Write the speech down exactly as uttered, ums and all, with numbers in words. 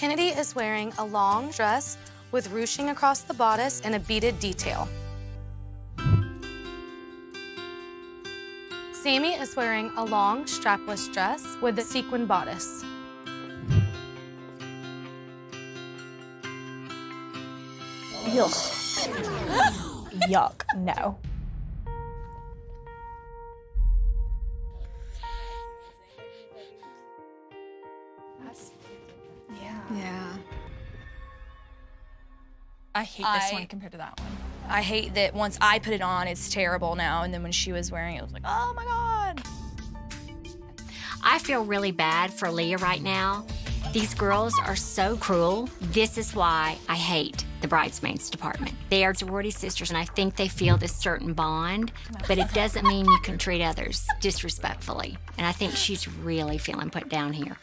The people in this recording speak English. Kennedy is wearing a long dress with ruching across the bodice and a beaded detail. Sammy is wearing a long strapless dress with a sequin bodice. Yuck. Yuck, no. Yeah. Yeah. I hate this I, one compared to that one. I hate that once I put it on, it's terrible now, and then when she was wearing it, it was like, oh my God. I feel really bad for Leah right now. These girls are so cruel. This is why I hate the bridesmaids department. They are sorority sisters, and I think they feel this certain bond, but it doesn't mean you can treat others disrespectfully. And I think she's really feeling put down here.